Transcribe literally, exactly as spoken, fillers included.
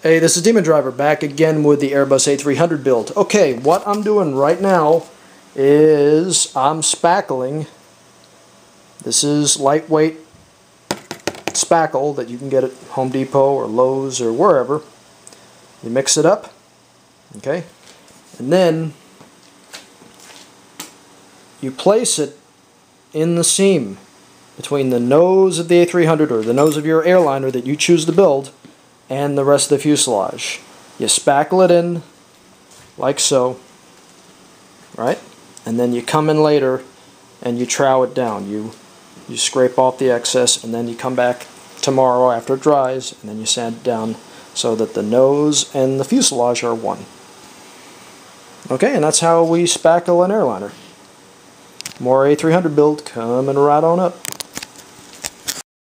Hey, this is Demon Driver back again with the Airbus A three hundred build. Okay, what I'm doing right now is I'm spackling. This is lightweight spackle that you can get at Home Depot or Lowe's or wherever. You mix it up, okay, and then you place it in the seam between the nose of the A three hundred or the nose of your airliner that you choose to build and the rest of the fuselage. You spackle it in like so, right? And then you come in later and you trowel it down. You you scrape off the excess, and then you come back tomorrow after it dries and then you sand it down so that the nose and the fuselage are one. Okay, and that's how we spackle an airliner. More A three hundred build coming right on up.